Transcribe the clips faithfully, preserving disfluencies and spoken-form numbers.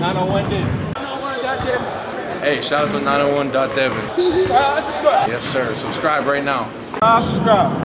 nine oh one Dev. nine oh one Dev. Hey, shout out to nine oh one Dev. uh, subscribe. Yes, sir. Subscribe right now. Uh, subscribe.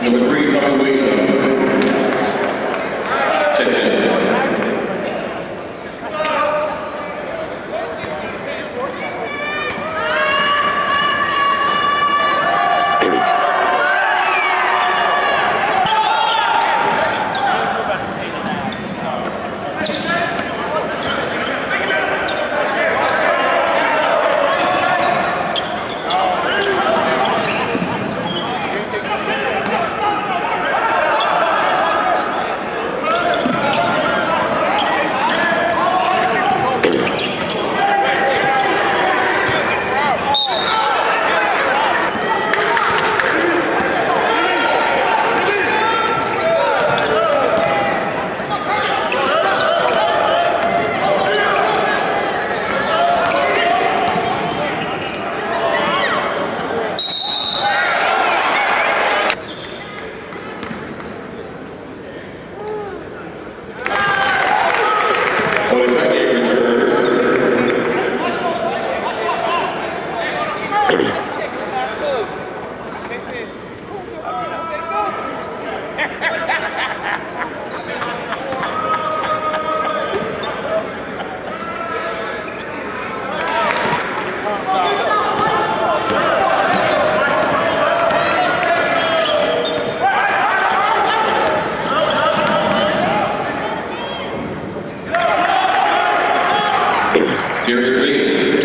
Number three, Tommy Wheaton. Checks in. Here is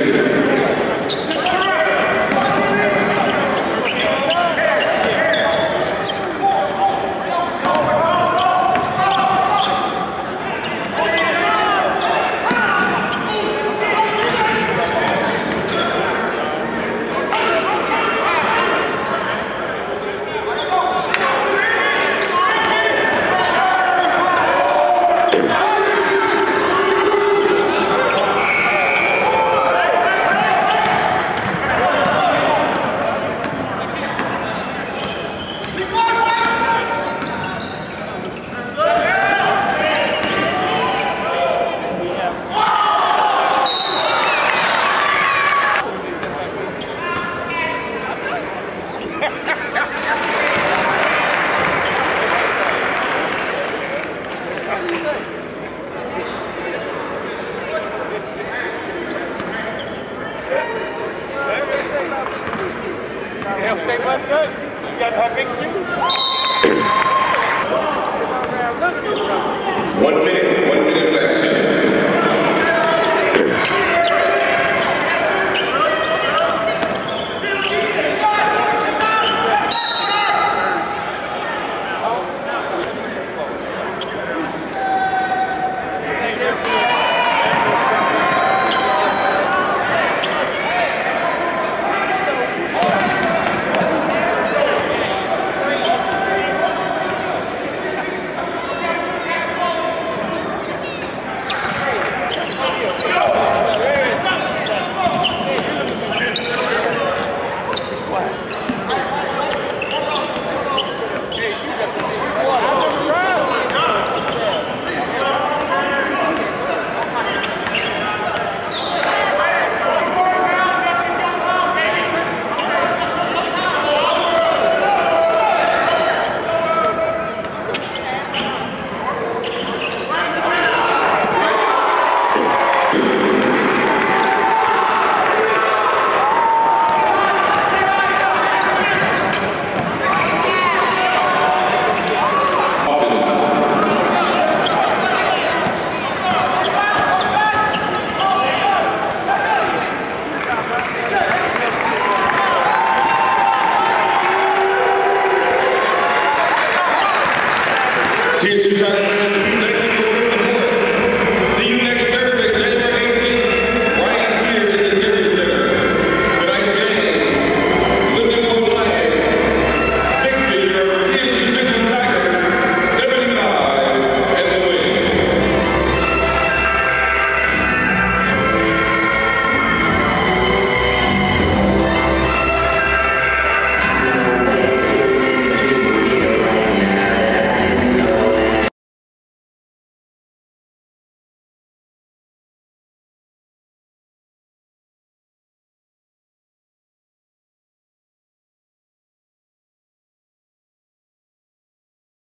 one minute, one minute left. Cheers to each other.